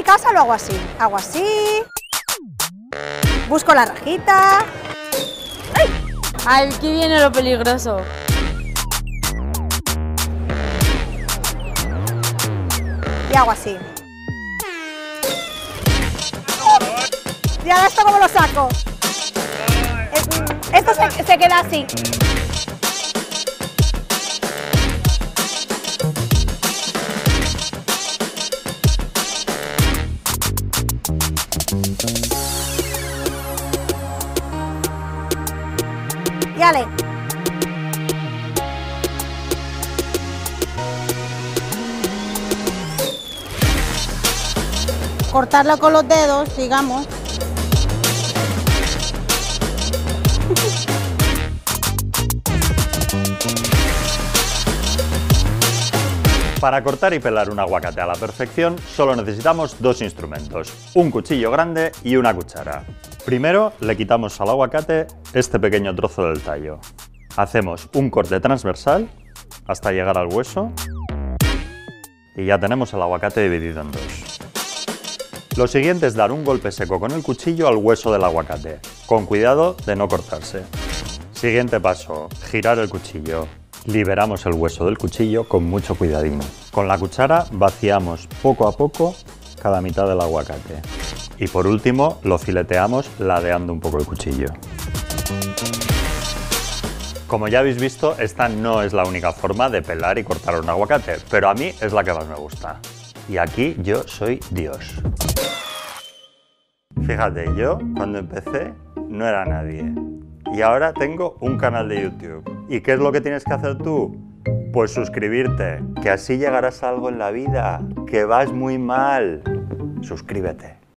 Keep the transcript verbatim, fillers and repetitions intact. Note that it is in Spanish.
mi casa lo hago así, hago así, busco la rajita. ¡Ay! Aquí viene lo peligroso. Y hago así. ¿Y ahora esto cómo lo saco? Esto se, se queda así. Y ale. Cortarla con los dedos, digamos. Para cortar y pelar un aguacate a la perfección, solo necesitamos dos instrumentos, un cuchillo grande y una cuchara. Primero, le quitamos al aguacate este pequeño trozo del tallo. Hacemos un corte transversal hasta llegar al hueso y ya tenemos el aguacate dividido en dos. Lo siguiente es dar un golpe seco con el cuchillo al hueso del aguacate, con cuidado de no cortarse. Siguiente paso, girar el cuchillo. Liberamos el hueso del cuchillo con mucho cuidadino. Con la cuchara vaciamos poco a poco cada mitad del aguacate. Y por último lo fileteamos ladeando un poco el cuchillo. Como ya habéis visto, esta no es la única forma de pelar y cortar un aguacate, pero a mí es la que más me gusta. Y aquí yo soy Dios. Fíjate, yo cuando empecé no era nadie. Y ahora tengo un canal de YouTube. ¿Y qué es lo que tienes que hacer tú? Pues suscribirte, que así llegarás a algo en la vida, que vas muy mal. Suscríbete.